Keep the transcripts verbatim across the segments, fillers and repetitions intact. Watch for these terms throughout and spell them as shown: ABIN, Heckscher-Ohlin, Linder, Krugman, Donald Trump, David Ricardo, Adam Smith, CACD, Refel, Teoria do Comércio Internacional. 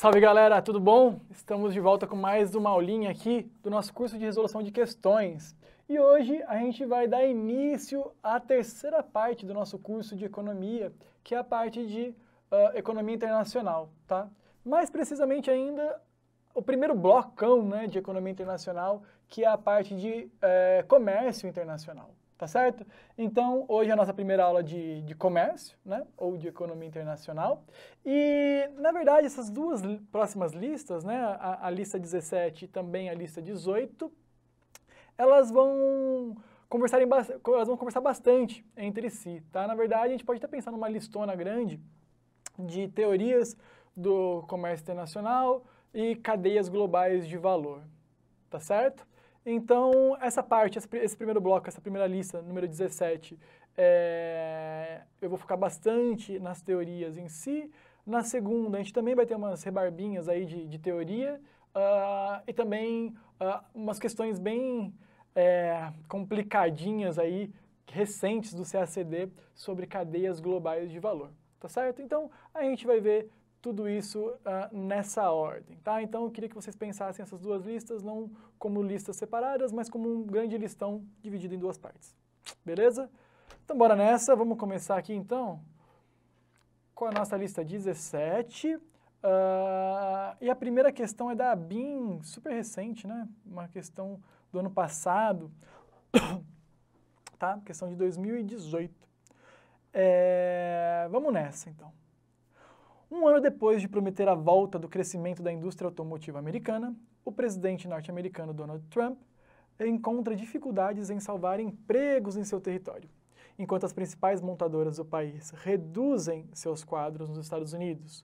Salve galera, tudo bom? Estamos de volta com mais uma aulinha aqui do nosso curso de resolução de questões. E hoje a gente vai dar início à terceira parte do nosso curso de economia, que é a parte de uh, economia internacional, tá? Mais precisamente ainda, o primeiro blocão, né, de economia internacional, que é a parte de eh, comércio internacional, tá certo? Então, hoje é a nossa primeira aula de, de comércio, né, ou de economia internacional. E, na verdade, essas duas próximas listas, né, a, a lista dezessete e também a lista dezoito, elas vão conversar, em, elas vão conversar bastante entre si, tá? Na verdade, a gente pode até pensar numa listona grande de teorias do comércio internacional e cadeias globais de valor, tá certo? Então, essa parte, esse primeiro bloco, essa primeira lista, número dezessete, é, eu vou focar bastante nas teorias em si. Na segunda, a gente também vai ter umas rebarbinhas aí de, de teoria uh, e também uh, umas questões bem é, complicadinhas aí, recentes do C A C D, sobre cadeias globais de valor, tá certo? Então, a gente vai ver tudo isso uh, nessa ordem, tá? Então, eu queria que vocês pensassem essas duas listas, não como listas separadas, mas como um grande listão dividido em duas partes, beleza? Então, bora nessa, vamos começar aqui, então, com a nossa lista dezessete, uh, e a primeira questão é da ABIN, super recente, né? Uma questão do ano passado, tá? Questão de dois mil e dezoito. É, vamos nessa, então. Um ano depois de prometer a volta do crescimento da indústria automotiva americana, o presidente norte-americano Donald Trump encontra dificuldades em salvar empregos em seu território, enquanto as principais montadoras do país reduzem seus quadros nos Estados Unidos.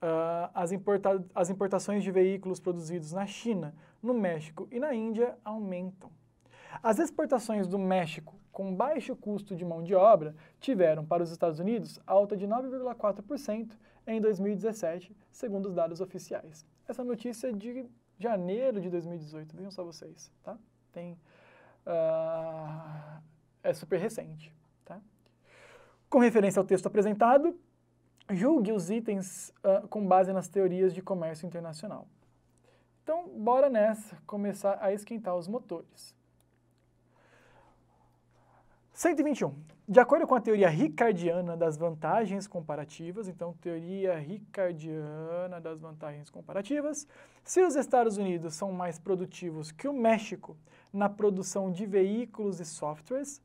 Uh, as, importa as importações de veículos produzidos na China, no México e na Índia aumentam. As exportações do México com baixo custo de mão de obra tiveram para os Estados Unidos alta de nove vírgula quatro por cento em dois mil e dezessete, segundo os dados oficiais. Essa notícia é de janeiro de dois mil e dezoito, vejam só vocês, tá? Tem, uh, é super recente, tá? Com referência ao texto apresentado, julgue os itens uh, com base nas teorias de comércio internacional. Então, bora nessa, começar a esquentar os motores. cento e vinte e um. De acordo com a teoria ricardiana das vantagens comparativas, então, teoria ricardiana das vantagens comparativas, se os Estados Unidos são mais produtivos que o México na produção de veículos e softwares,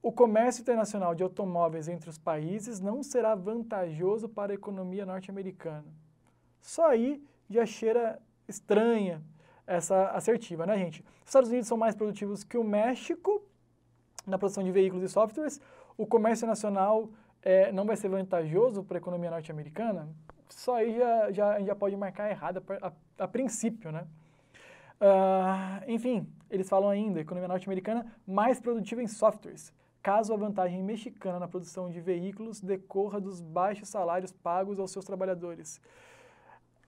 o comércio internacional de automóveis entre os países não será vantajoso para a economia norte-americana. Só aí já cheira estranha essa assertiva, né, gente? Os Estados Unidos são mais produtivos que o México na produção de veículos e softwares, o comércio nacional é, não vai ser vantajoso para a economia norte-americana? Só aí já, já, já pode marcar errado a, a, a princípio, né? Uh, enfim, eles falam ainda, economia norte-americana mais produtiva em softwares, caso a vantagem mexicana na produção de veículos decorra dos baixos salários pagos aos seus trabalhadores.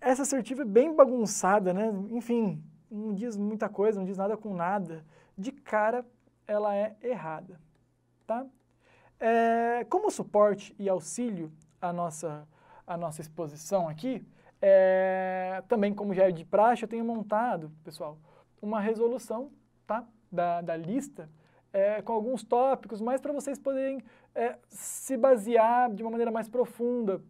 Essa assertiva é bem bagunçada, né? Enfim, não diz muita coisa, não diz nada com nada. De cara, ela é errada, tá? É, como suporte e auxílio à nossa, à nossa exposição aqui, é, também como já é de praxe, eu tenho montado, pessoal, uma resolução, tá? Da, da lista, é, com alguns tópicos, mas para vocês poderem é, se basear de uma maneira mais profunda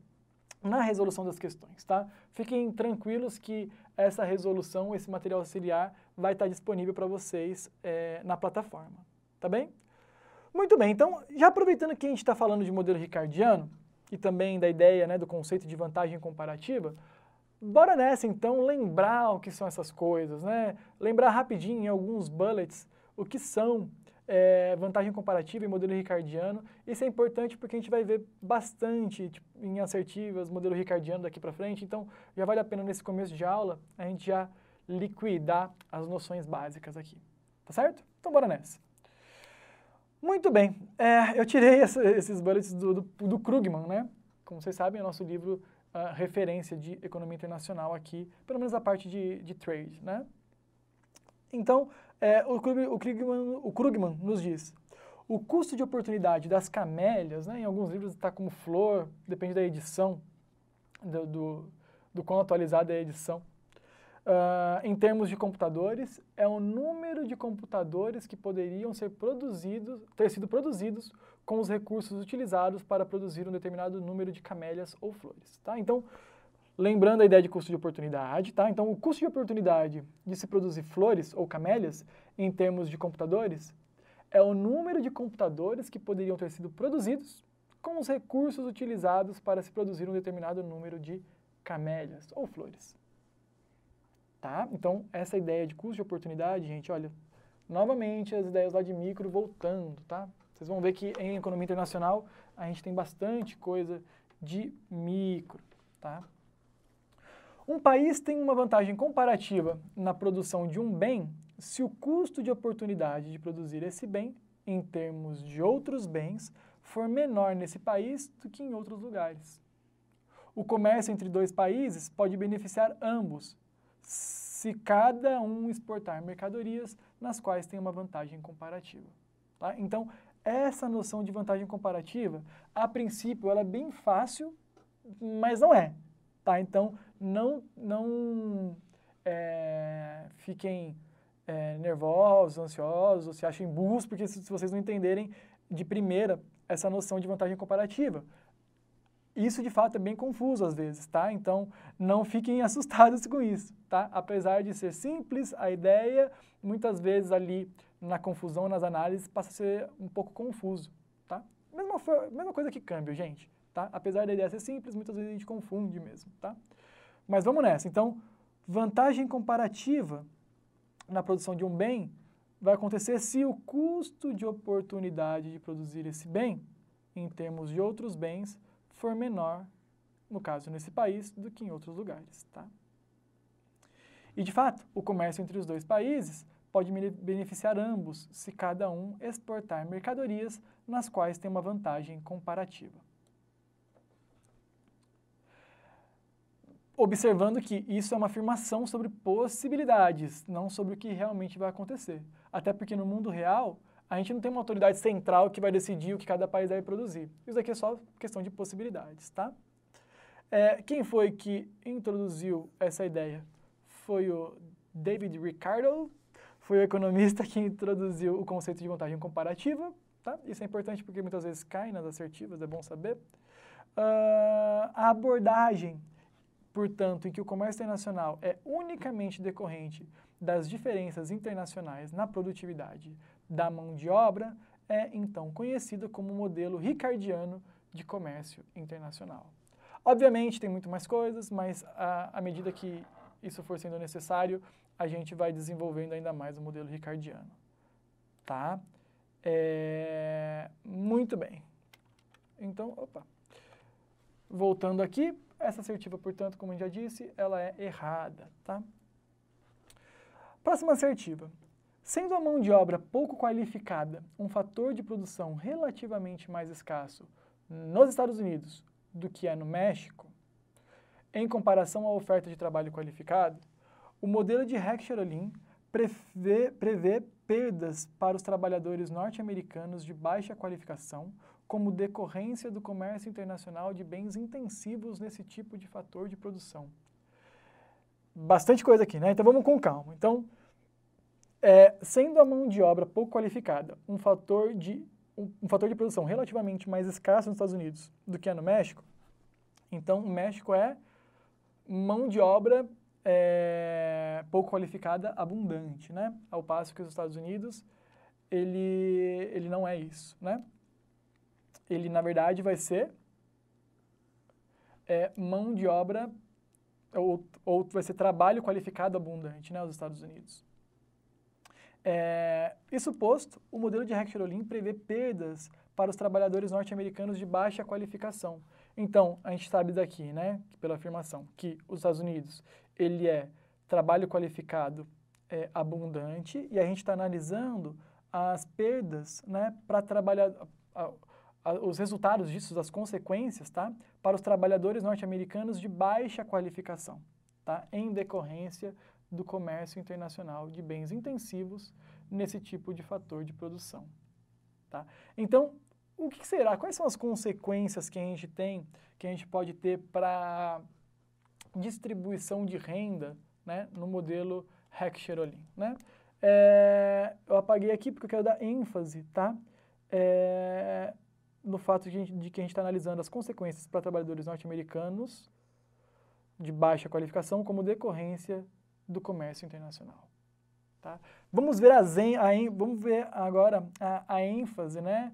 na resolução das questões, tá? Fiquem tranquilos que essa resolução, esse material auxiliar, vai estar disponível para vocês é, na plataforma, tá bem? Muito bem, então, já aproveitando que a gente está falando de modelo ricardiano, e também da ideia, né, do conceito de vantagem comparativa, bora nessa, então, lembrar o que são essas coisas, né? Lembrar rapidinho, em alguns bullets, o que são É, vantagem comparativa e modelo ricardiano. Isso é importante porque a gente vai ver bastante tipo, em assertivas, modelo ricardiano daqui para frente, então já vale a pena nesse começo de aula a gente já liquidar as noções básicas aqui, tá certo? Então bora nessa. Muito bem, é, eu tirei essa, esses bullets do, do, do Krugman, né? Como vocês sabem, é o nosso livro uh, referência de economia internacional aqui, pelo menos a parte de, de trade, né? Então, é, o, Krugman, o, Krugman, o Krugman nos diz, o custo de oportunidade das camélias, né, em alguns livros está como flor, depende da edição do, do, do quão atualizada é a edição. Uh, em termos de computadores, é o número de computadores que poderiam ser produzidos, ter sido produzidos com os recursos utilizados para produzir um determinado número de camélias ou flores, tá? Então, lembrando a ideia de custo de oportunidade, tá? Então, o custo de oportunidade de se produzir flores ou camélias, em termos de computadores, é o número de computadores que poderiam ter sido produzidos com os recursos utilizados para se produzir um determinado número de camélias ou flores. Tá? Então, essa ideia de custo de oportunidade, gente, olha, novamente as ideias lá de micro voltando, tá? Vocês vão ver que em economia internacional a gente tem bastante coisa de micro, tá? Um país tem uma vantagem comparativa na produção de um bem se o custo de oportunidade de produzir esse bem, em termos de outros bens, for menor nesse país do que em outros lugares. O comércio entre dois países pode beneficiar ambos, se cada um exportar mercadorias nas quais tem uma vantagem comparativa. Tá? Então, essa noção de vantagem comparativa, a princípio, ela é bem fácil, mas não é. Tá? Então, não, não é, fiquem é, nervosos, ansiosos, se achem burros, porque se, se vocês não entenderem de primeira essa noção de vantagem comparativa, isso, de fato, é bem confuso às vezes, tá? Então, não fiquem assustados com isso, tá? Apesar de ser simples, a ideia, muitas vezes ali na confusão, nas análises, passa a ser um pouco confuso, tá? Mesma, mesma coisa que câmbio, gente, tá? Apesar da ideia ser simples, muitas vezes a gente confunde mesmo, tá? Mas vamos nessa. Então, vantagem comparativa na produção de um bem vai acontecer se o custo de oportunidade de produzir esse bem, em termos de outros bens, for menor, no caso, nesse país, do que em outros lugares, tá? E, de fato, o comércio entre os dois países pode beneficiar ambos se cada um exportar mercadorias nas quais tem uma vantagem comparativa. Observando que isso é uma afirmação sobre possibilidades, não sobre o que realmente vai acontecer. Até porque no mundo real, a gente não tem uma autoridade central que vai decidir o que cada país deve produzir. Isso aqui é só questão de possibilidades, tá? É, quem foi que introduziu essa ideia? Foi o David Ricardo, foi o economista que introduziu o conceito de vantagem comparativa, tá? Isso é importante porque muitas vezes cai nas assertivas, é bom saber. Uh, a abordagem, portanto, em que o comércio internacional é unicamente decorrente das diferenças internacionais na produtividade da mão de obra, é então conhecida como o modelo ricardiano de comércio internacional. Obviamente tem muito mais coisas, mas à medida que isso for sendo necessário, a gente vai desenvolvendo ainda mais o modelo ricardiano. Tá? É... Muito bem. Então, opa. Voltando aqui, essa assertiva, portanto, como eu já disse, ela é errada. Tá? Próxima assertiva. Sendo a mão de obra pouco qualificada um fator de produção relativamente mais escasso nos Estados Unidos do que é no México, em comparação à oferta de trabalho qualificado, o modelo de Heckscher-Ohlin prevê, prevê perdas para os trabalhadores norte-americanos de baixa qualificação como decorrência do comércio internacional de bens intensivos nesse tipo de fator de produção. Bastante coisa aqui, né? Então vamos com calma. Então, É, sendo a mão de obra pouco qualificada um fator de, um, um fator de produção relativamente mais escasso nos Estados Unidos do que é no México, então o México é mão de obra é, pouco qualificada abundante, né? Ao passo que os Estados Unidos, ele, ele não é isso, né? Ele, na verdade, vai ser é, mão de obra, ou, ou vai ser trabalho qualificado abundante, né? Os Estados Unidos. É, isso posto, o modelo de Heckscher-Ohlin prevê perdas para os trabalhadores norte-americanos de baixa qualificação. Então, a gente sabe daqui, né, pela afirmação, que os Estados Unidos, ele é trabalho qualificado é, abundante, e a gente está analisando as perdas, né, para trabalhar, a, a, os resultados disso, as consequências, tá, para os trabalhadores norte-americanos de baixa qualificação, tá, em decorrência do comércio internacional de bens intensivos nesse tipo de fator de produção. Tá? Então, o que será? Quais são as consequências que a gente tem, que a gente pode ter para distribuição de renda, né, no modelo Heckscher-Ohlin, né? É, eu apaguei aqui porque eu quero dar ênfase, tá? É, no fato de, de que a gente está analisando as consequências para trabalhadores norte-americanos de baixa qualificação como decorrência do comércio internacional, tá? Vamos ver, a zen, a en, vamos ver agora a, a ênfase, né,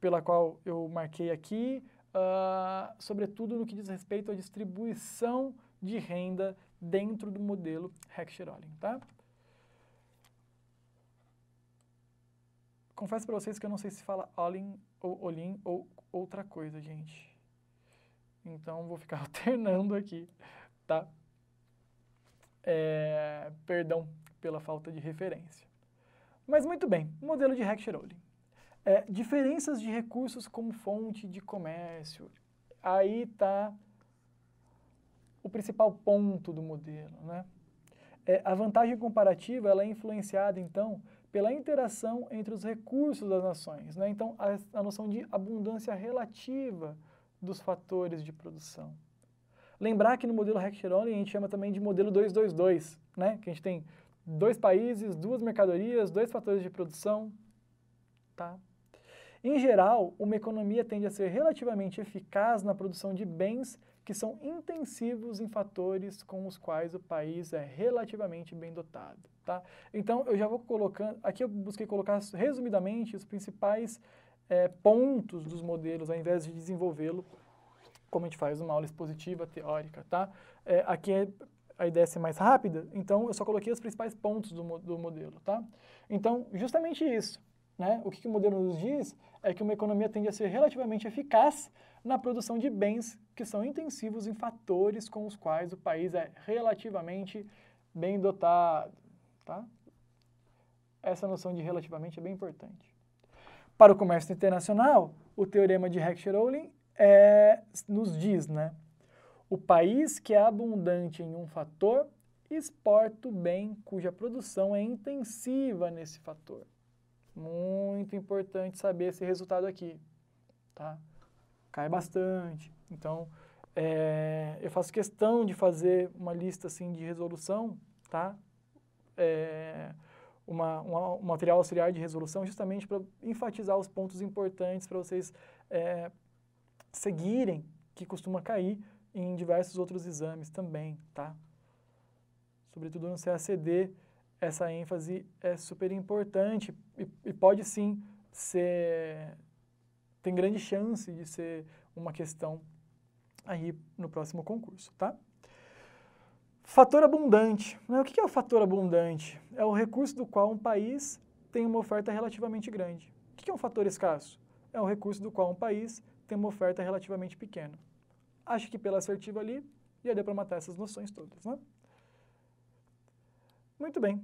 pela qual eu marquei aqui, uh, sobretudo no que diz respeito à distribuição de renda dentro do modelo Heckscher-Ohlin, tá? Confesso para vocês que eu não sei se fala Ohlin ou Ohlin ou outra coisa, gente. Então, vou ficar alternando aqui, tá? É, perdão pela falta de referência. Mas muito bem, modelo de Heckscher-Ohlin. É, diferenças de recursos como fonte de comércio. Aí está o principal ponto do modelo, né? É, a vantagem comparativa, ela é influenciada, então, pela interação entre os recursos das nações, né? Então, a, a noção de abundância relativa dos fatores de produção. Lembrar que no modelo Heckscher-Ohlin a gente chama também de modelo dois dois dois, né? Que a gente tem dois países, duas mercadorias, dois fatores de produção, tá? Em geral, uma economia tende a ser relativamente eficaz na produção de bens que são intensivos em fatores com os quais o país é relativamente bem dotado, tá? Então, eu já vou colocando... Aqui eu busquei colocar, resumidamente, os principais É, pontos dos modelos, ao invés de desenvolvê-lo, como a gente faz numa aula expositiva, teórica, tá? É, aqui é, a ideia é ser mais rápida, então eu só coloquei os principais pontos do, do modelo, tá? Então, justamente isso, né? O que, que o modelo nos diz é que uma economia tende a ser relativamente eficaz na produção de bens que são intensivos em fatores com os quais o país é relativamente bem dotado, tá? Essa noção de relativamente é bem importante. Para o comércio internacional, o teorema de Heckscher-Ohlin é, nos diz, né? O país que é abundante em um fator exporta o bem cuja produção é intensiva nesse fator. Muito importante saber esse resultado aqui, tá? Cai bastante. Então, é, eu faço questão de fazer uma lista assim de resolução, tá? É, Uma, uma, um material auxiliar de resolução, justamente para enfatizar os pontos importantes para vocês é, seguirem, que costuma cair em diversos outros exames também, tá? Sobretudo no C A C D, essa ênfase é super importante e, e pode sim ser, tem grande chance de ser uma questão aí no próximo concurso, tá? Fator abundante. O que é o fator abundante? É o recurso do qual um país tem uma oferta relativamente grande. O que é um fator escasso? É o recurso do qual um país tem uma oferta relativamente pequena. Acho que pela assertiva ali, já deu para matar essas noções todas, né? Muito bem.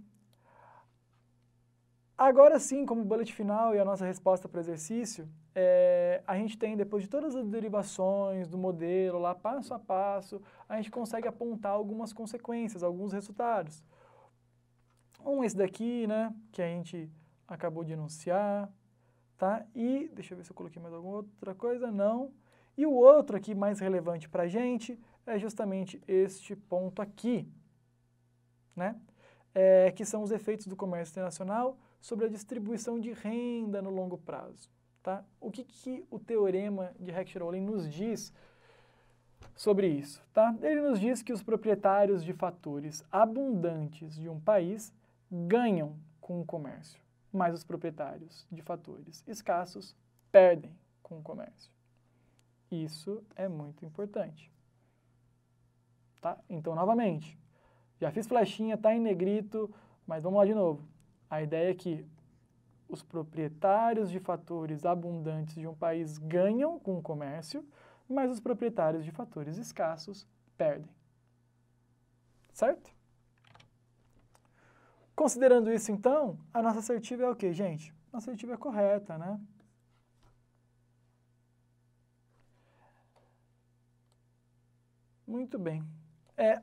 Agora sim, como bullet final e a nossa resposta para o exercício, é, a gente tem, depois de todas as derivações do modelo, lá passo a passo, a gente consegue apontar algumas consequências, alguns resultados. Um, esse daqui, né, que a gente acabou de enunciar, tá? E, deixa eu ver se eu coloquei mais alguma outra coisa, não. E o outro aqui, mais relevante para a gente, é justamente este ponto aqui, né? É, que são os efeitos do comércio internacional sobre a distribuição de renda no longo prazo, tá? O que, que o teorema de Heckscher-Ohlin nos diz sobre isso, tá? Ele nos diz que os proprietários de fatores abundantes de um país ganham com o comércio, mas os proprietários de fatores escassos perdem com o comércio. Isso é muito importante, tá? Então, novamente, já fiz flechinha, tá em negrito, mas vamos lá de novo. A ideia é que os proprietários de fatores abundantes de um país ganham com o comércio, mas os proprietários de fatores escassos perdem. Certo? Considerando isso, então, a nossa assertiva é o quê, gente? A nossa assertiva é correta, né? Muito bem. É,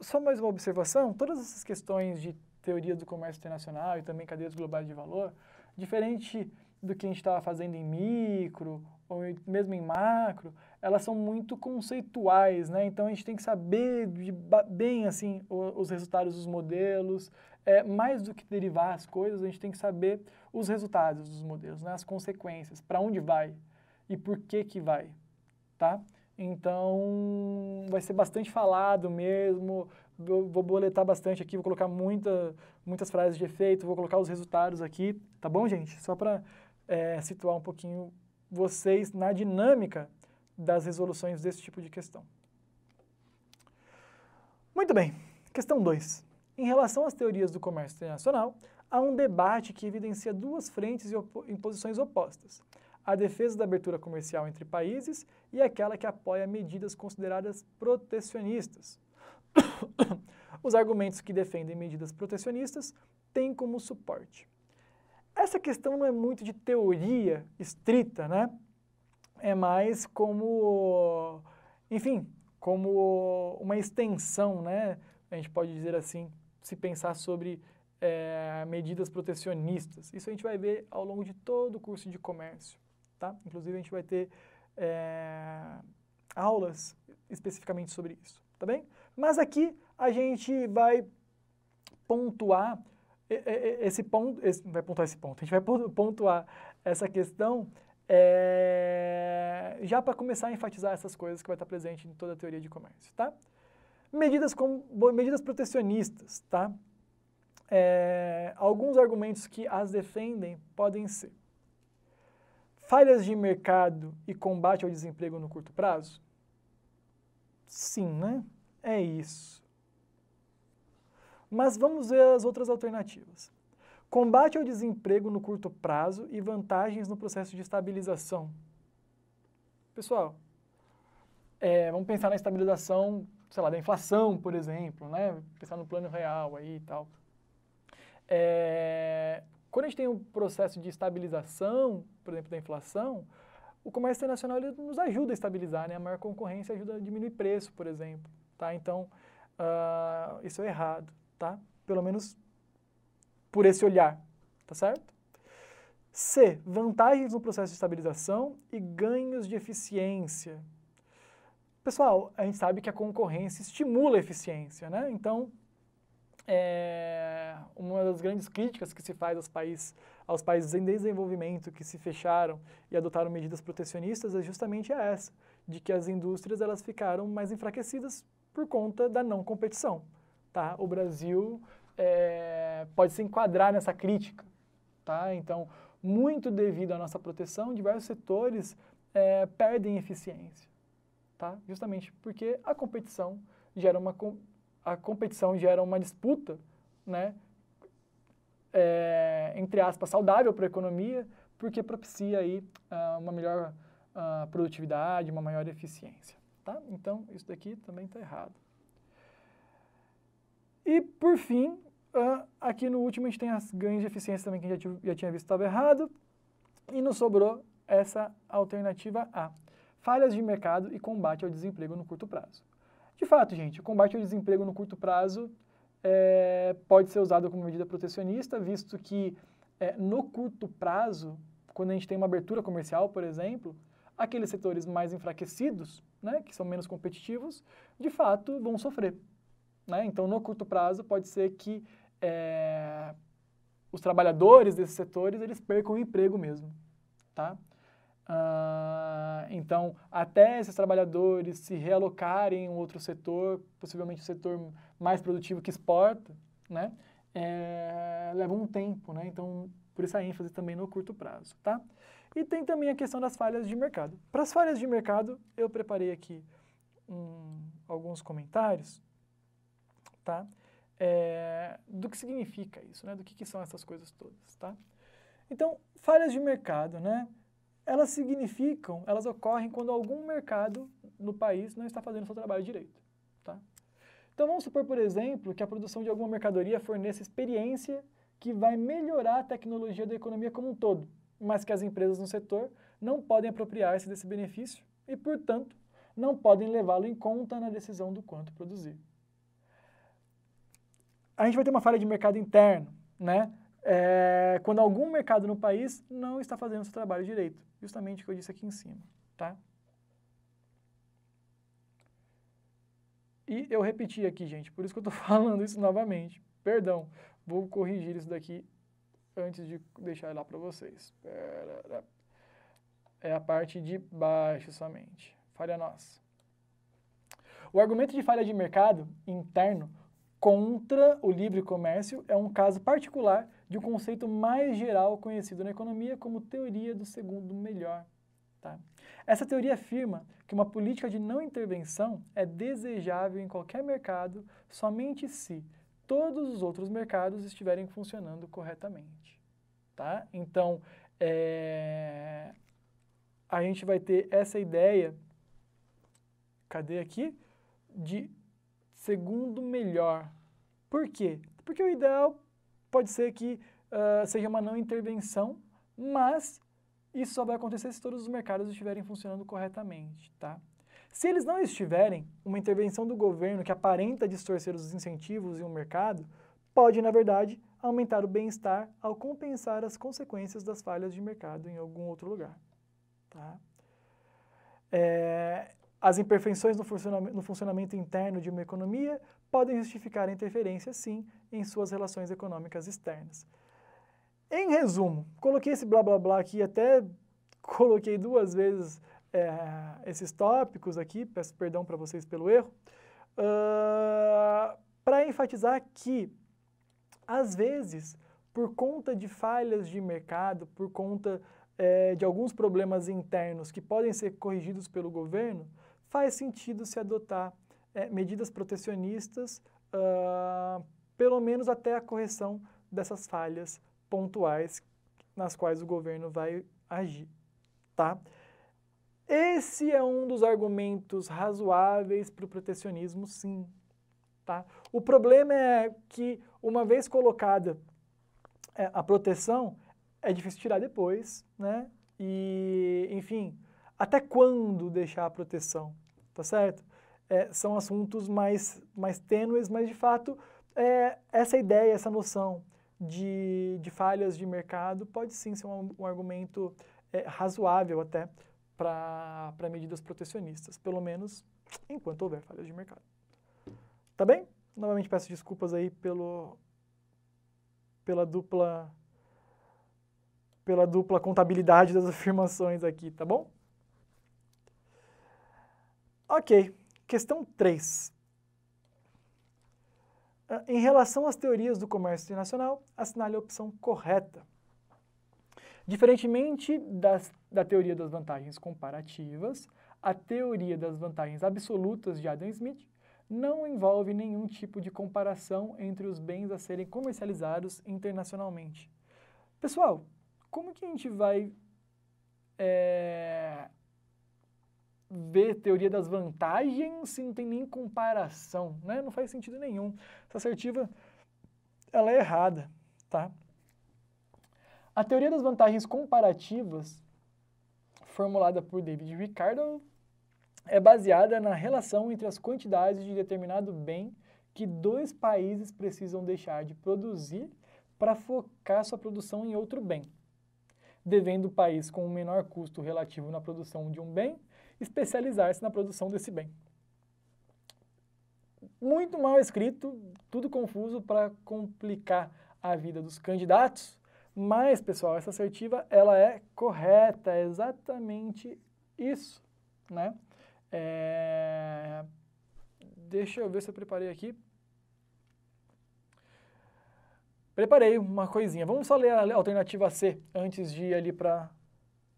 só mais uma observação, todas essas questões de teoria do comércio internacional e também cadeias globais de valor, diferente do que a gente estava fazendo em micro ou mesmo em macro, elas são muito conceituais, né? Então a gente tem que saber de, bem assim os resultados dos modelos. É, mais do que derivar as coisas, a gente tem que saber os resultados dos modelos, né? As consequências, para onde vai e por que que vai, tá? Então, vai ser bastante falado mesmo, eu vou boletar bastante aqui, vou colocar muita, muitas frases de efeito, vou colocar os resultados aqui, tá bom, gente? Só para é, situar um pouquinho vocês na dinâmica das resoluções desse tipo de questão. Muito bem, questão dois. Em relação às teorias do comércio internacional, há um debate que evidencia duas frentes em posições opostas. A defesa da abertura comercial entre países e aquela que apoia medidas consideradas protecionistas. Os argumentos que defendem medidas protecionistas têm como suporte. Essa questão não é muito de teoria estrita, né? É mais como, enfim, como uma extensão, né? A gente pode dizer assim, se pensar sobre é, medidas protecionistas. Isso a gente vai ver ao longo de todo o curso de comércio, tá? Inclusive a gente vai ter é, aulas especificamente sobre isso, tá bem? Mas aqui a gente vai pontuar esse ponto, esse, vai pontuar esse ponto, a gente vai pontuar essa questão é, já para começar a enfatizar essas coisas que vai estar presente em toda a teoria de comércio, tá? Medidas, com, medidas protecionistas, tá? É, alguns argumentos que as defendem podem ser falhas de mercado e combate ao desemprego no curto prazo? Sim, né? É isso. Mas vamos ver as outras alternativas. Combate ao desemprego no curto prazo e vantagens no processo de estabilização. Pessoal, é, vamos pensar na estabilização, sei lá, da inflação, por exemplo, né? Pensar no plano real aí e tal. É, quando a gente tem um processo de estabilização, por exemplo, da inflação, o comércio internacional ele nos ajuda a estabilizar, né? A maior concorrência ajuda a diminuir preço, por exemplo, tá? Então, uh, isso é errado, tá? Pelo menos por esse olhar, tá certo? C, vantagens no processo de estabilização e ganhos de eficiência. Pessoal, a gente sabe que a concorrência estimula a eficiência, né? Então, é, uma das grandes críticas que se faz aos países, aos países em desenvolvimento que se fecharam e adotaram medidas protecionistas é justamente essa, de que as indústrias elas ficaram mais enfraquecidas por conta da não competição, tá? O Brasil é, pode se enquadrar nessa crítica, tá? Então, muito devido à nossa proteção, diversos setores é, perdem eficiência. Tá? Justamente porque a competição gera uma, a competição gera uma disputa, né? É, entre aspas, saudável para a economia, porque propicia aí, uh, uma melhor uh, produtividade, uma maior eficiência. Tá? Então, isso daqui também está errado. E, por fim, uh, aqui no último a gente tem as ganhos de eficiência também, que a gente já tinha visto estava errado, e nos sobrou essa alternativa A. Falhas de mercado e combate ao desemprego no curto prazo. De fato, gente, o combate ao desemprego no curto prazo é, pode ser usado como medida protecionista, visto que é, no curto prazo, quando a gente tem uma abertura comercial, por exemplo, aqueles setores mais enfraquecidos, né, que são menos competitivos, de fato vão sofrer, né? Então, no curto prazo, pode ser que é, os trabalhadores desses setores eles percam o emprego mesmo, tá? Uh, então, até esses trabalhadores se realocarem em um outro setor, possivelmente o setor mais produtivo que exporta, né, é, leva um tempo, né, então por isso a ênfase também no curto prazo, tá? E tem também a questão das falhas de mercado. Para as falhas de mercado, eu preparei aqui um, alguns comentários, tá? É, do que significa isso, né, do que, que são essas coisas todas, tá? Então, falhas de mercado, né? Elas significam, elas ocorrem quando algum mercado no país não está fazendo o seu trabalho direito, tá? Então vamos supor, por exemplo, que a produção de alguma mercadoria forneça experiência que vai melhorar a tecnologia da economia como um todo, mas que as empresas no setor não podem apropriar-se desse benefício e, portanto, não podem levá-lo em conta na decisão do quanto produzir. A gente vai ter uma falha de mercado interno, né? É, quando algum mercado no país não está fazendo o seu trabalho direito. Justamente o que eu disse aqui em cima, tá? E eu repeti aqui, gente, por isso que eu estou falando isso novamente. Perdão, vou corrigir isso daqui antes de deixar lá para vocês. É a parte de baixo somente. Falha nossa. O argumento de falha de mercado interno contra o livre comércio é um caso particular de um conceito mais geral conhecido na economia como teoria do segundo melhor. Tá? Essa teoria afirma que uma política de não intervenção é desejável em qualquer mercado somente se todos os outros mercados estiverem funcionando corretamente. Tá? Então, é... a gente vai ter essa ideia, cadê aqui? De segundo melhor. Por quê? Porque o ideal pode ser que uh, seja uma não intervenção, mas isso só vai acontecer se todos os mercados estiverem funcionando corretamente, tá? Se eles não estiverem, uma intervenção do governo que aparenta distorcer os incentivos em um mercado pode, na verdade, aumentar o bem-estar ao compensar as consequências das falhas de mercado em algum outro lugar, tá? É... As imperfeições no funcionamento, no funcionamento interno de uma economia podem justificar a interferência, sim, em suas relações econômicas externas. Em resumo, coloquei esse blá blá blá aqui, até coloquei duas vezes é, esses tópicos aqui, peço perdão para vocês pelo erro, uh, para enfatizar que, às vezes, por conta de falhas de mercado, por conta é, de alguns problemas internos que podem ser corrigidos pelo governo, faz sentido se adotar é, medidas protecionistas, uh, pelo menos até a correção dessas falhas pontuais nas quais o governo vai agir, tá? Esse é um dos argumentos razoáveis para o protecionismo, sim, tá? O problema é que, uma vez colocada é, a proteção, é difícil tirar depois, né? E, enfim, até quando deixar a proteção? Tá certo? É, são assuntos mais, mais tênues, mas de fato, é, essa ideia, essa noção de, de falhas de mercado pode sim ser um, um argumento é, razoável até para medidas protecionistas, pelo menos enquanto houver falhas de mercado. Tá bem? Novamente peço desculpas aí pelo, pela, dupla, pela dupla contabilidade das afirmações aqui, tá bom? Ok, questão três. Em relação às teorias do comércio internacional, assinale a opção correta. Diferentemente das, da teoria das vantagens comparativas, a teoria das vantagens absolutas de Adam Smith não envolve nenhum tipo de comparação entre os bens a serem comercializados internacionalmente. Pessoal, como que a gente vai... É... ver teoria das vantagens se não tem nem comparação, né? Não faz sentido nenhum. Essa assertiva, ela é errada, tá? A teoria das vantagens comparativas, formulada por David Ricardo, é baseada na relação entre as quantidades de determinado bem que dois países precisam deixar de produzir para focar sua produção em outro bem, devendo o país com o menor custo relativo na produção de um bem especializar-se na produção desse bem. Muito mal escrito, tudo confuso para complicar a vida dos candidatos, mas, pessoal, essa assertiva, ela é correta, é exatamente isso, né? É... Deixa eu ver se eu preparei aqui. Preparei uma coisinha. Vamos só ler a alternativa C antes de ir ali para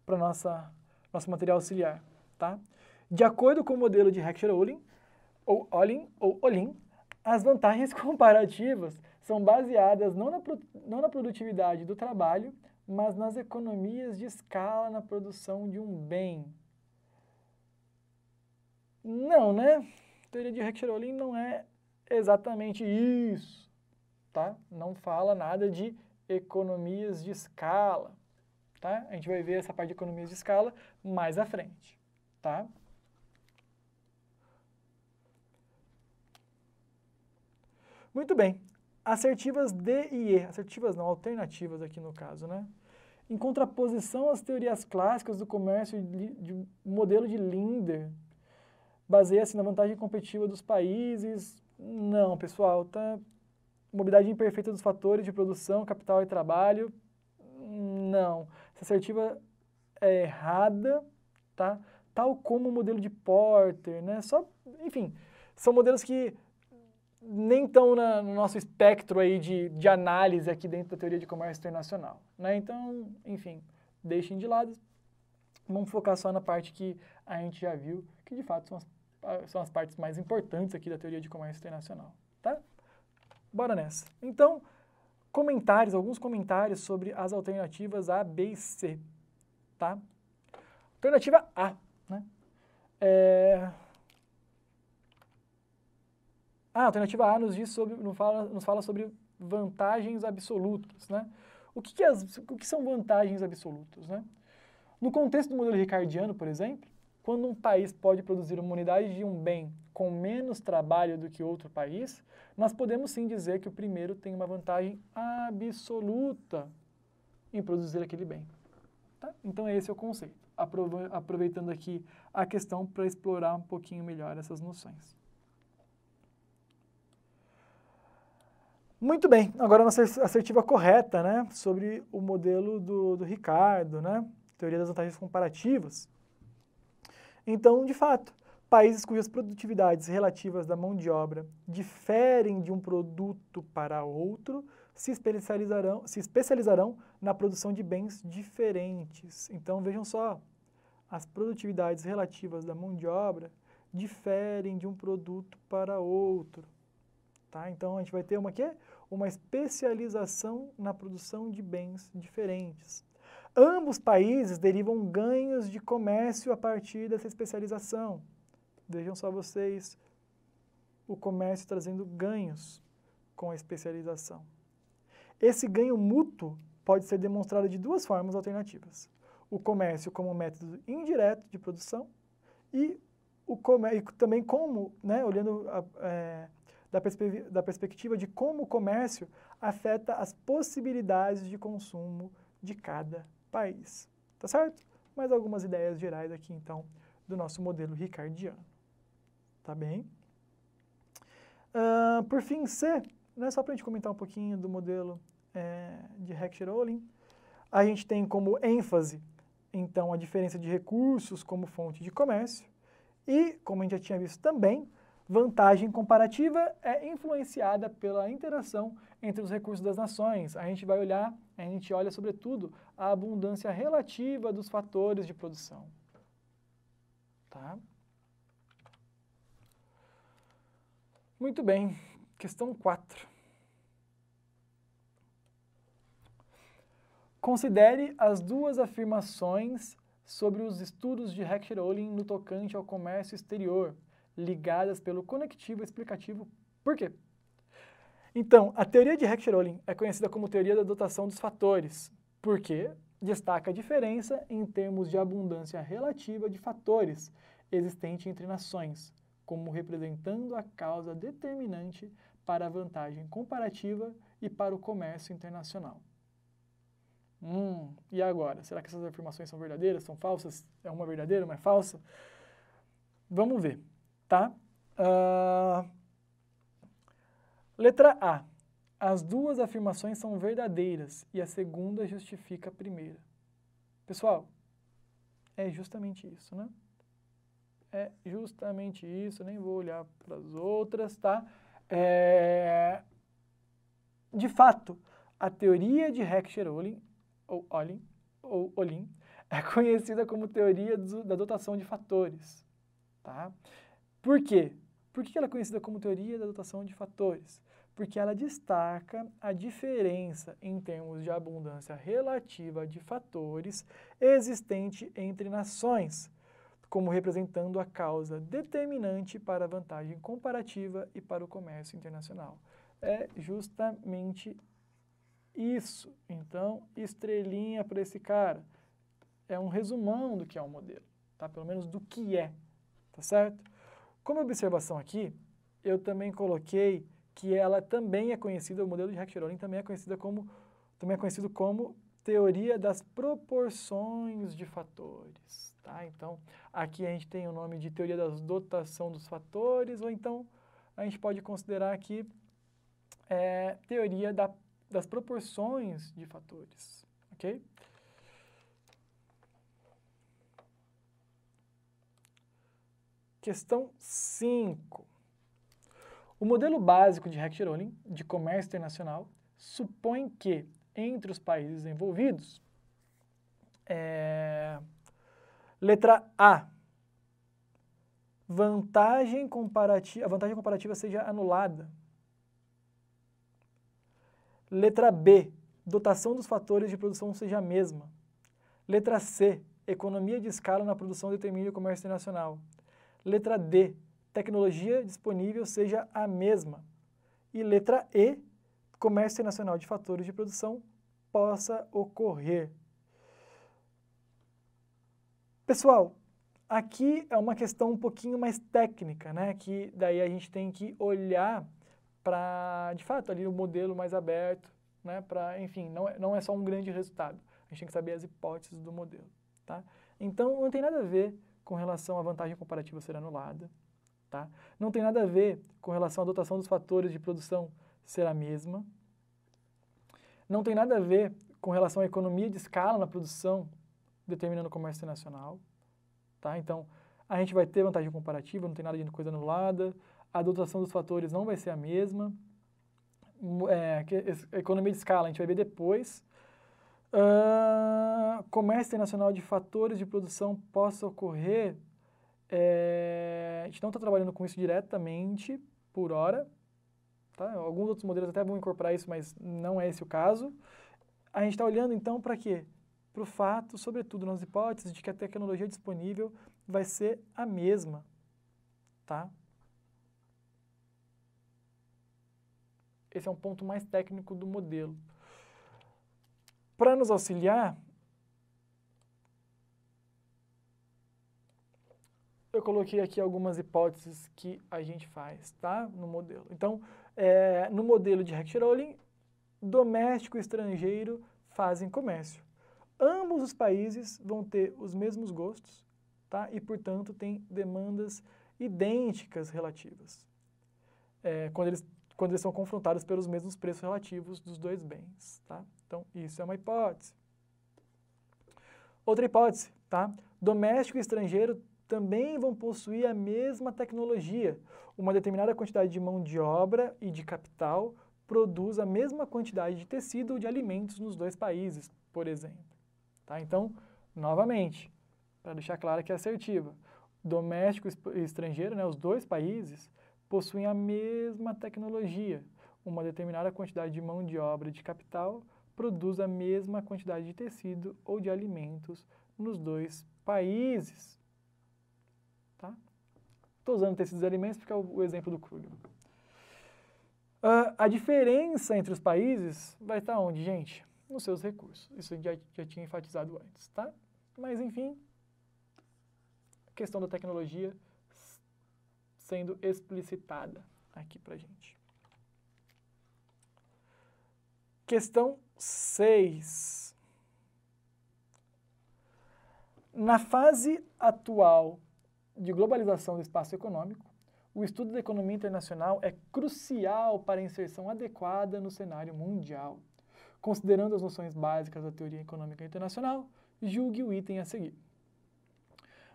para nossa nosso material auxiliar. Tá? De acordo com o modelo de Heckscher-Ohlin, ou Ohlin, ou Ohlin, as vantagens comparativas são baseadas não na, pro, não na produtividade do trabalho, mas nas economias de escala na produção de um bem. Não, né? A teoria de Heckscher-Ohlin não é exatamente isso, tá? Não fala nada de economias de escala, tá? A gente vai ver essa parte de economias de escala mais à frente. Tá? Muito bem, assertivas D e E, assertivas não, alternativas aqui no caso, né? Em contraposição às teorias clássicas do comércio de, de modelo de Linder, baseia-se na vantagem competitiva dos países. Não, pessoal, tá... mobilidade imperfeita dos fatores de produção, capital e trabalho. Não, essa assertiva é errada, tá? Tal como o modelo de Porter, né? Só, enfim, são modelos que nem estão na, no nosso espectro aí de, de análise aqui dentro da teoria de comércio internacional, né? Então, enfim, deixem de lado, vamos focar só na parte que a gente já viu, que de fato são as, são as partes mais importantes aqui da teoria de comércio internacional, tá? Bora nessa. Então, comentários, alguns comentários sobre as alternativas A, B e C, tá? Alternativa A, né? É... Ah, a alternativa A nos diz sobre, nos fala, nos fala sobre vantagens absolutas, né? O que, que, as, o que são vantagens absolutas, né? No contexto do modelo ricardiano, por exemplo, quando um país pode produzir uma unidade de um bem com menos trabalho do que outro país, nós podemos sim dizer que o primeiro tem uma vantagem absoluta em produzir aquele bem, tá? Então esse é o conceito, aproveitando aqui a questão para explorar um pouquinho melhor essas noções. Muito bem, agora a nossa assertiva correta, né, sobre o modelo do, do Ricardo, né, teoria das vantagens comparativas. Então, de fato, países cujas produtividades relativas da mão de obra diferem de um produto para outro se especializarão, se especializarão na produção de bens diferentes. Então, vejam só, as produtividades relativas da mão de obra diferem de um produto para outro. Tá? Então, a gente vai ter uma quê? Uma especialização na produção de bens diferentes. Ambos países derivam ganhos de comércio a partir dessa especialização. Vejam só vocês, o comércio trazendo ganhos com a especialização. Esse ganho mútuo pode ser demonstrado de duas formas alternativas. O comércio como método indireto de produção e, o comércio, e também como, né, olhando a, é, da, perspe da perspectiva de como o comércio afeta as possibilidades de consumo de cada país, tá certo? Mais algumas ideias gerais aqui, então, do nosso modelo ricardiano, tá bem? Uh, por fim, C, né, só para a gente comentar um pouquinho do modelo é, de Heckscher-Ohlin, a gente tem como ênfase, então, a diferença de recursos como fonte de comércio e, como a gente já tinha visto também, vantagem comparativa é influenciada pela interação entre os recursos das nações. A gente vai olhar, a gente olha sobretudo a abundância relativa dos fatores de produção. Tá? Muito bem, questão quatro. Considere as duas afirmações sobre os estudos de Heckscher-Ohlin no tocante ao comércio exterior, ligadas pelo conectivo explicativo. Por quê? Então, a teoria de Heckscher-Ohlin é conhecida como teoria da dotação dos fatores, porque destaca a diferença em termos de abundância relativa de fatores existente entre nações, como representando a causa determinante para a vantagem comparativa e para o comércio internacional. Hum, e agora? Será que essas afirmações são verdadeiras, são falsas? É uma verdadeira, uma é falsa? Vamos ver. Tá? Uh, letra A. As duas afirmações são verdadeiras e a segunda justifica a primeira. Pessoal, é justamente isso, né? É justamente isso, nem vou olhar para as outras, tá? É... De fato, a teoria de Heckscher-Ohlin, ou Ohlin, ou Ohlin, é conhecida como teoria do, da dotação de fatores, tá? Por quê? Por que ela é conhecida como teoria da dotação de fatores? Porque ela destaca a diferença em termos de abundância relativa de fatores existente entre nações, como representando a causa determinante para a vantagem comparativa e para o comércio internacional. É justamente isso. Então, estrelinha para esse cara. É um resumão do que é o modelo, tá? Pelo menos do que é, tá certo? Como observação aqui, eu também coloquei que ela também é conhecida, o modelo de Heckscher-Ohlin também é conhecida como, também é conhecido como teoria das proporções de fatores, tá? Então, aqui a gente tem o nome de teoria da dotação dos fatores, ou então a gente pode considerar aqui é, teoria da, das proporções de fatores, ok? Questão cinco. O modelo básico de Heckscher-Ohlin de comércio internacional supõe que, entre os países envolvidos, é... letra A, vantagem comparativa, a vantagem comparativa seja anulada. Letra B, dotação dos fatores de produção seja a mesma. Letra C, economia de escala na produção determine o comércio internacional. Letra D, tecnologia disponível seja a mesma. E letra E, comércio internacional de fatores de produção possa ocorrer. Pessoal, aqui é uma questão um pouquinho mais técnica, né? Que daí a gente tem que olhar para, de fato, ali o modelo mais aberto, né? Para, enfim, não é, não é só um grande resultado. A gente tem que saber as hipóteses do modelo, tá? Então, não tem nada a ver com relação à vantagem comparativa ser anulada, tá? Não tem nada a ver com relação à dotação dos fatores de produção ser a mesma. Não tem nada a ver com relação à economia de escala na produção, determinando o comércio internacional, tá? Então, a gente vai ter vantagem comparativa, não tem nada de coisa anulada, a dotação dos fatores não vai ser a mesma, é, a economia de escala a gente vai ver depois, uh, comércio internacional de fatores de produção possa ocorrer, é, a gente não está trabalhando com isso diretamente por hora, tá? Alguns outros modelos até vão incorporar isso, mas não é esse o caso. A gente está olhando, então, para quê? Para o fato, sobretudo nas hipóteses, de que a tecnologia disponível vai ser a mesma, tá? Esse é um ponto mais técnico do modelo. Para nos auxiliar, eu coloquei aqui algumas hipóteses que a gente faz, tá? No modelo. Então, É, no modelo de Heckscher-Ohlin, doméstico e estrangeiro fazem comércio. Ambos os países vão ter os mesmos gostos, tá? E, portanto, têm demandas idênticas relativas, é, quando, eles, quando eles são confrontados pelos mesmos preços relativos dos dois bens, tá? Então, isso é uma hipótese. Outra hipótese, tá? Doméstico e estrangeiro também vão possuir a mesma tecnologia. Uma determinada quantidade de mão de obra e de capital produz a mesma quantidade de tecido ou de alimentos nos dois países, por exemplo. Tá? Então, novamente, para deixar claro que é assertiva, doméstico e estrangeiro, né, os dois países, possuem a mesma tecnologia. Uma determinada quantidade de mão de obra e de capital produz a mesma quantidade de tecido ou de alimentos nos dois países. Estou usando tecidos e alimentos porque é o exemplo do Krugman. Uh, a diferença entre os países vai estar onde, gente? Nos seus recursos. Isso eu já, já tinha enfatizado antes, tá? Mas, enfim, a questão da tecnologia sendo explicitada aqui pra gente. Questão seis. Na fase atual de globalização do espaço econômico, o estudo da economia internacional é crucial para a inserção adequada no cenário mundial. Considerando as noções básicas da teoria econômica internacional, julgue o item a seguir.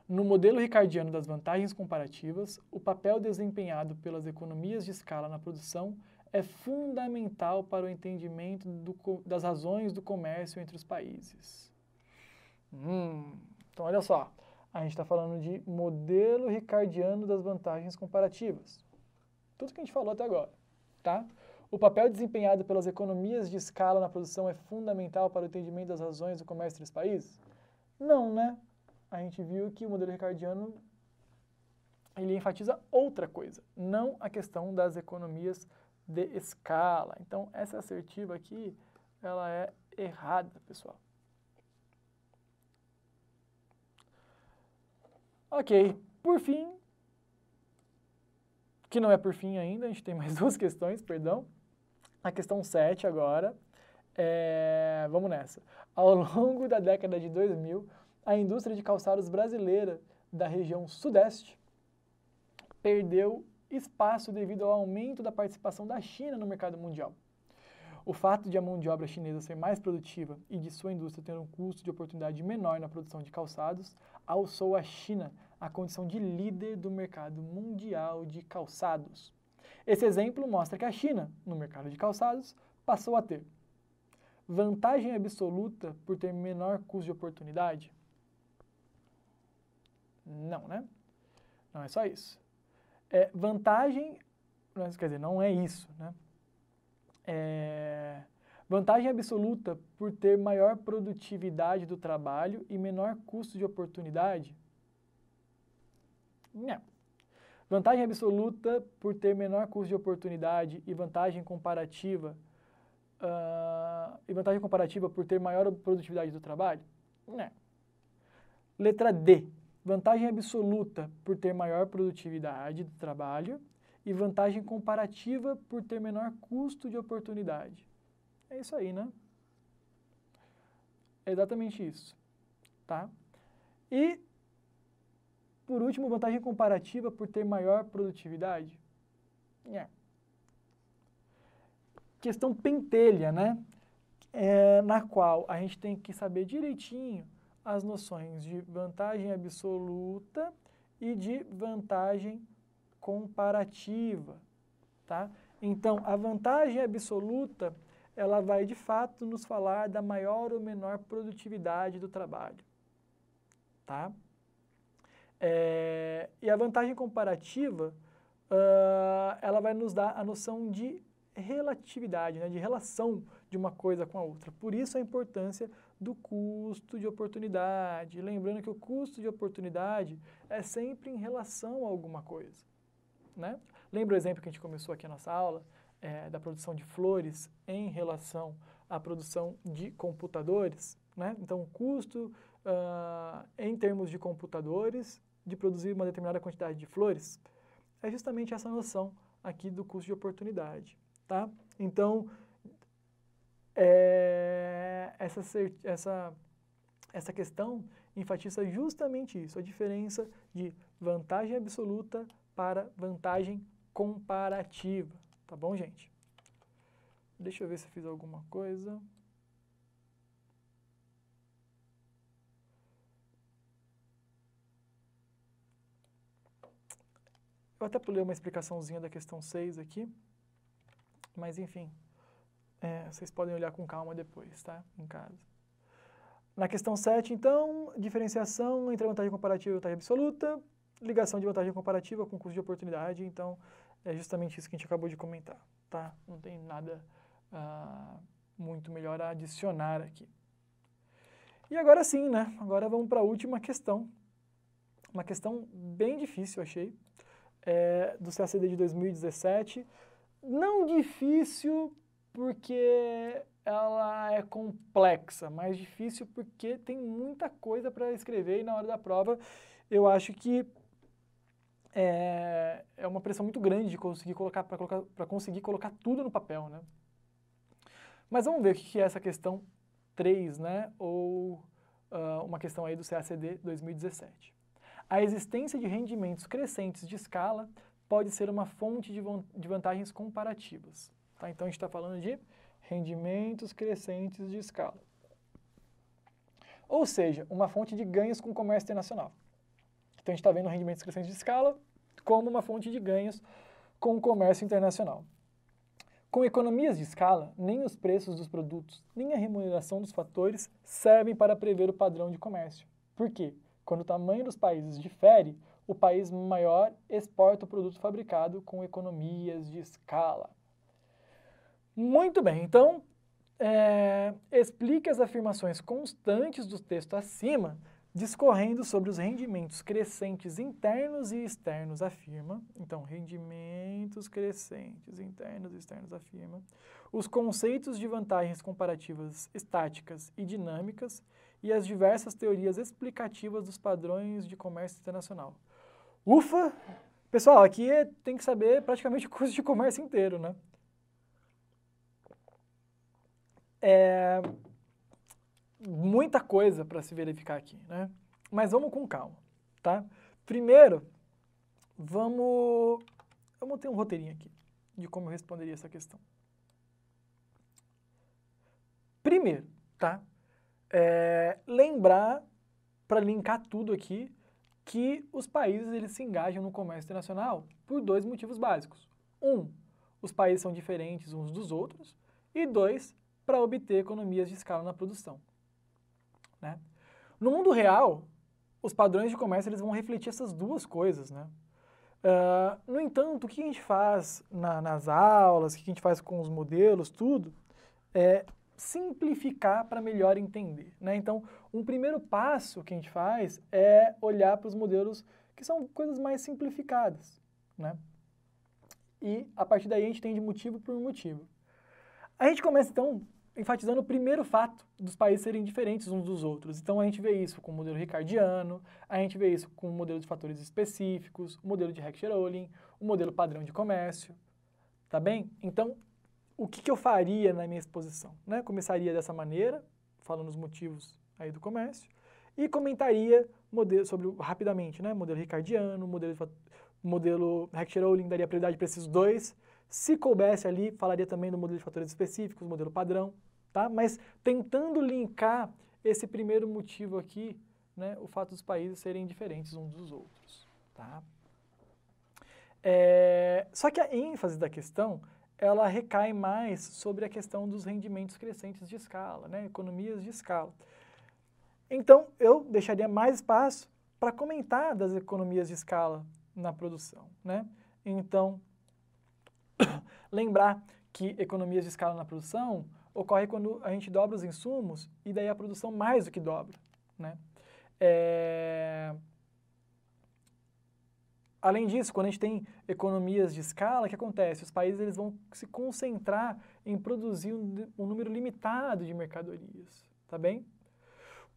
No modelo ricardiano das vantagens comparativas, o papel desempenhado pelas economias de escala na produção é fundamental para o entendimento do, das razões do comércio entre os países. Hum, então, olha só. A gente está falando de modelo ricardiano das vantagens comparativas. Tudo que a gente falou até agora, tá? O papel desempenhado pelas economias de escala na produção é fundamental para o entendimento das razões do comércio entre os países? Não, né? A gente viu que o modelo ricardiano, ele enfatiza outra coisa, não a questão das economias de escala. Então, essa assertiva aqui, ela é errada, pessoal. Ok, por fim, que não é por fim ainda, a gente tem mais duas questões, perdão. A questão sete agora É, vamos nessa. Ao longo da década de dois mil, a indústria de calçados brasileira da região sudeste perdeu espaço devido ao aumento da participação da China no mercado mundial. O fato de a mão de obra chinesa ser mais produtiva e de sua indústria ter um custo de oportunidade menor na produção de calçados alçou a China à condição de líder do mercado mundial de calçados. Esse exemplo mostra que a China, no mercado de calçados, passou a ter vantagem absoluta por ter menor custo de oportunidade? Não, né? Não é só isso. É, vantagem, quer dizer, não é isso, né? É, vantagem absoluta por ter maior produtividade do trabalho e menor custo de oportunidade? Não. Vantagem absoluta por ter menor custo de oportunidade e vantagem comparativa uh, e vantagem comparativa por ter maior produtividade do trabalho? Não. Letra D. Vantagem absoluta por ter maior produtividade do trabalho e vantagem comparativa por ter menor custo de oportunidade. É isso aí, né? É exatamente isso, tá? E, por último, vantagem comparativa por ter maior produtividade. É. Questão pentelha, né? É, na qual a gente tem que saber direitinho as noções de vantagem absoluta e de vantagem comparativa, tá? Então, a vantagem absoluta, ela vai de fato nos falar da maior ou menor produtividade do trabalho, tá? É, e a vantagem comparativa, uh, ela vai nos dar a noção de relatividade, né, de relação de uma coisa com a outra. Por isso a importância do custo de oportunidade. Lembrando que o custo de oportunidade é sempre em relação a alguma coisa. Né? Lembra o exemplo que a gente começou aqui a nossa aula, é, da produção de flores em relação à produção de computadores? Né? Então, o custo uh, em termos de computadores de produzir uma determinada quantidade de flores é justamente essa noção aqui do custo de oportunidade. Tá? Então, é, essa, essa, essa questão enfatiza justamente isso, a diferença de vantagem absoluta para vantagem comparativa, tá bom, gente? Deixa eu ver se eu fiz alguma coisa. Eu até pulei uma explicaçãozinha da questão seis aqui, mas enfim, é, vocês podem olhar com calma depois, tá? Em casa. Na questão sete, então, diferenciação entre a vantagem comparativa e a vantagem absoluta. Ligação de vantagem comparativa com custo de oportunidade, então é justamente isso que a gente acabou de comentar, tá? Não tem nada uh, muito melhor a adicionar aqui. E agora sim, né? Agora vamos para a última questão. Uma questão bem difícil, eu achei, é, do C A C D de dois mil e dezessete. Não difícil porque ela é complexa, mas difícil porque tem muita coisa para escrever e na hora da prova eu acho que É, é uma pressão muito grande de conseguir colocar para colocar, para conseguir colocar tudo no papel, né? Mas vamos ver o que é essa questão três, né? Ou uh, uma questão aí do C A C D dois mil e dezessete. A existência de rendimentos crescentes de escala pode ser uma fonte de, de vantagens comparativas. Tá? Então, a gente está falando de rendimentos crescentes de escala. Ou seja, uma fonte de ganhos com o comércio internacional. Então, a gente está vendo rendimentos crescentes de escala como uma fonte de ganhos com o comércio internacional. Com economias de escala, nem os preços dos produtos, nem a remuneração dos fatores servem para prever o padrão de comércio. Por quê? Quando o tamanho dos países difere, o país maior exporta o produto fabricado com economias de escala. Muito bem, então, é, explique as afirmações constantes do texto acima, discorrendo sobre os rendimentos crescentes internos e externos, afirma. Então, rendimentos crescentes internos e externos, afirma. Os conceitos de vantagens comparativas estáticas e dinâmicas e as diversas teorias explicativas dos padrões de comércio internacional. Ufa! Pessoal, aqui tem que saber praticamente o curso de comércio inteiro, né? é, muita coisa para se verificar aqui, né? Mas vamos com calma, tá? Primeiro, vamos... Eu montei um roteirinho aqui de como eu responderia essa questão. Primeiro, tá? É, lembrar, para linkar tudo aqui, que os países eles se engajam no comércio internacional por dois motivos básicos. Um, os países são diferentes uns dos outros. E dois, para obter economias de escala na produção. Né? No mundo real, os padrões de comércio eles vão refletir essas duas coisas. Né? Uh, no entanto, o que a gente faz na, nas aulas, o que a gente faz com os modelos, tudo, é simplificar para melhor entender. Né? Então, um primeiro passo que a gente faz é olhar para os modelos que são coisas mais simplificadas. Né? E, a partir daí, a gente tem de motivo por motivo. A gente começa, então, enfatizando o primeiro fato dos países serem diferentes uns dos outros. Então, a gente vê isso com o modelo ricardiano, a gente vê isso com o modelo de fatores específicos, o modelo de Heckscher-Ohlin, o modelo padrão de comércio, tá bem? Então, o que, que eu faria na minha exposição? Né? Começaria dessa maneira, falando os motivos aí do comércio, e comentaria modelo, sobre, rapidamente, né? Modelo ricardiano, modelo de fatores... modelo Heckscher-Ohlin daria prioridade para esses dois. Se coubesse ali, falaria também do modelo de fatores específicos, modelo padrão, tá? Mas tentando linkar esse primeiro motivo aqui, né, o fato dos países serem diferentes uns dos outros, tá? É, só que a ênfase da questão, ela recai mais sobre a questão dos rendimentos crescentes de escala, né, economias de escala. Então, eu deixaria mais espaço para comentar das economias de escala na produção, né? Então, lembrar que economias de escala na produção ocorre quando a gente dobra os insumos e daí a produção mais do que dobra, né? É... Além disso, quando a gente tem economias de escala, o que acontece? Os países eles vão se concentrar em produzir um, um número limitado de mercadorias, tá bem?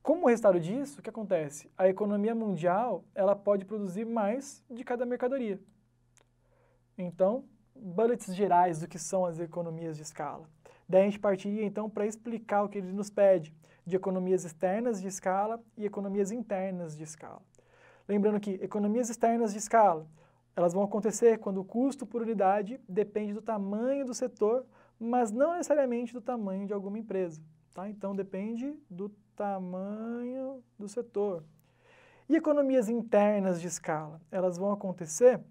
Como resultado disso, o que acontece? A economia mundial, ela pode produzir mais de cada mercadoria. Então, bullets gerais do que são as economias de escala. Daí a gente partiria, então, para explicar o que ele nos pede de economias externas de escala e economias internas de escala. Lembrando que economias externas de escala, elas vão acontecer quando o custo por unidade depende do tamanho do setor, mas não necessariamente do tamanho de alguma empresa. Tá? Então, depende do tamanho do setor. E economias internas de escala? Elas vão acontecer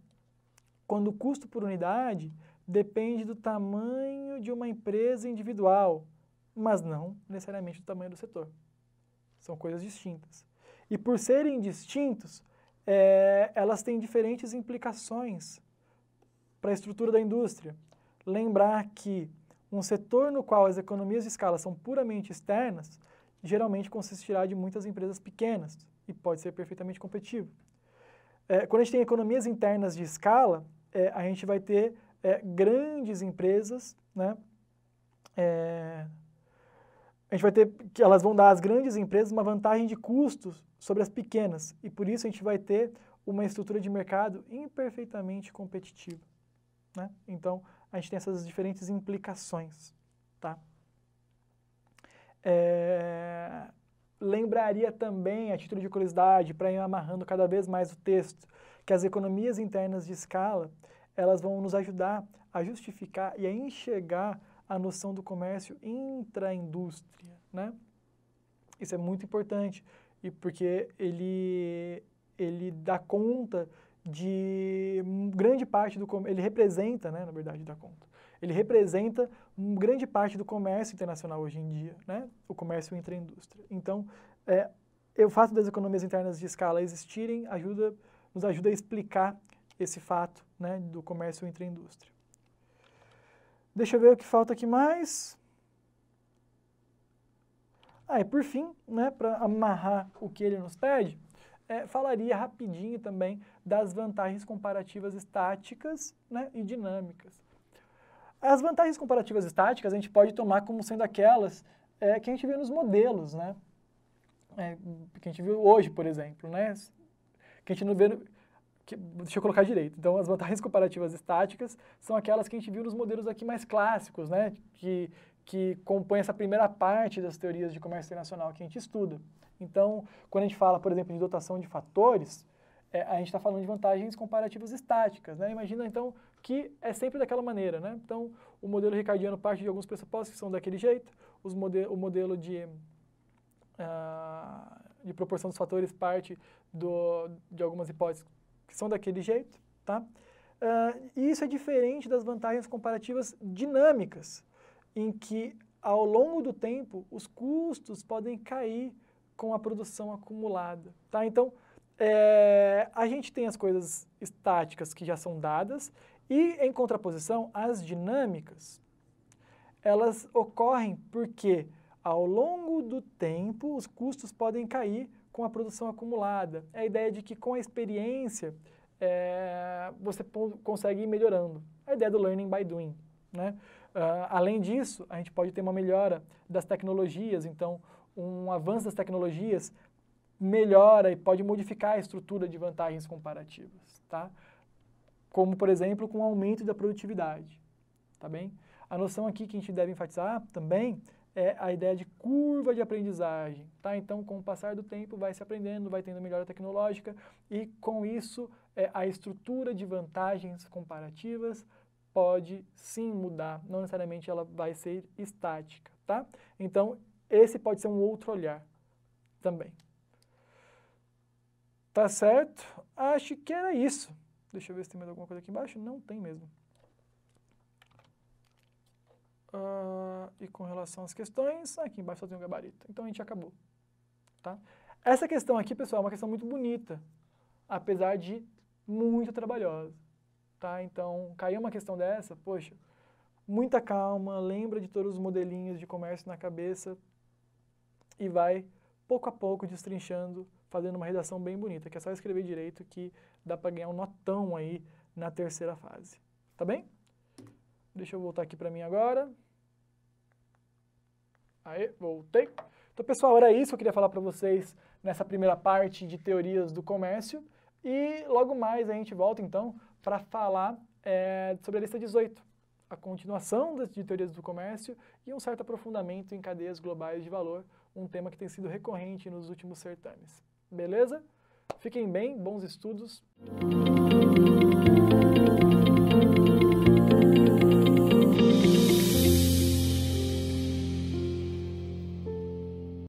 quando o custo por unidade depende do tamanho de uma empresa individual, mas não necessariamente do tamanho do setor. São coisas distintas. E por serem distintos, é, elas têm diferentes implicações para a estrutura da indústria. Lembrar que um setor no qual as economias de escala são puramente externas, geralmente consistirá de muitas empresas pequenas e pode ser perfeitamente competitivo. É, quando a gente tem economias internas de escala, é, a gente vai ter é, grandes empresas, né? É, a gente vai ter que elas vão dar às grandes empresas uma vantagem de custos sobre as pequenas e por isso a gente vai ter uma estrutura de mercado imperfeitamente competitiva, né? Então, a gente tem essas diferentes implicações, tá? É... Lembraria também, a título de curiosidade, para ir amarrando cada vez mais o texto, que as economias internas de escala, elas vão nos ajudar a justificar e a enxergar a noção do comércio intra-indústria, né? Isso é muito importante, e porque ele, ele dá conta de grande parte do comércio, ele representa, né, na verdade, da conta, ele representa grande parte do comércio internacional hoje em dia, né, o comércio entre a indústria. Então, é, o fato das economias internas de escala existirem ajuda, nos ajuda a explicar esse fato, né, do comércio entre a indústria. Deixa eu ver o que falta aqui mais. Ah, e por fim, né, para amarrar o que ele nos pede, É, falaria rapidinho também das vantagens comparativas estáticas, né, e dinâmicas. As vantagens comparativas estáticas a gente pode tomar como sendo aquelas é, que a gente vê nos modelos, né? É, que a gente viu hoje, por exemplo, né? Que a gente não vê... No, que, deixa eu colocar direito. Então, as vantagens comparativas estáticas são aquelas que a gente viu nos modelos aqui mais clássicos, né? Que, que compõe essa primeira parte das teorias de comércio internacional que a gente estuda. Então, quando a gente fala, por exemplo, de dotação de fatores, é, a gente está falando de vantagens comparativas estáticas, né? Imagina, então, que é sempre daquela maneira, né? Então, o modelo ricardiano parte de alguns pressupostos que são daquele jeito, os mode o modelo de, uh, de proporção dos fatores parte do, de algumas hipóteses que são daquele jeito, tá? Uh, e isso é diferente das vantagens comparativas dinâmicas, em que, ao longo do tempo, os custos podem cair com a produção acumulada, tá? Então, é, a gente tem as coisas estáticas que já são dadas e, em contraposição, as dinâmicas, elas ocorrem porque, ao longo do tempo, os custos podem cair com a produção acumulada. É a ideia de que, com a experiência, É, você consegue ir melhorando. A ideia do learning by doing, né? Uh, além disso, a gente pode ter uma melhora das tecnologias, então um avanço das tecnologias melhora e pode modificar a estrutura de vantagens comparativas, tá? Como, por exemplo, com o aumento da produtividade, tá bem? A noção aqui que a gente deve enfatizar também é a ideia de curva de aprendizagem, tá? Então, com o passar do tempo, vai se aprendendo, vai tendo melhora tecnológica e, com isso, é, a estrutura de vantagens comparativas pode, sim, mudar. Não necessariamente ela vai ser estática, tá? Então, esse pode ser um outro olhar também. Tá certo? Acho que era isso. Deixa eu ver se tem mais alguma coisa aqui embaixo. Não tem mesmo. Uh, e com relação às questões, aqui embaixo só tem um gabarito. Então a gente acabou, tá? Essa questão aqui, pessoal, é uma questão muito bonita, apesar de muito trabalhosa, tá? Então, caiu uma questão dessa, poxa, muita calma, lembra de todos os modelinhos de comércio na cabeça e vai, pouco a pouco, destrinchando, fazendo uma redação bem bonita, que é só escrever direito que dá para ganhar um notão aí na terceira fase, tá bem? Deixa eu voltar aqui para mim agora. Aí, voltei. Então, pessoal, era isso que eu queria falar para vocês nessa primeira parte de teorias do comércio. E logo mais a gente volta, então, para falar é, sobre a lista dezoito, a continuação das teorias do comércio e um certo aprofundamento em cadeias globais de valor, um tema que tem sido recorrente nos últimos certames. Beleza? Fiquem bem, bons estudos.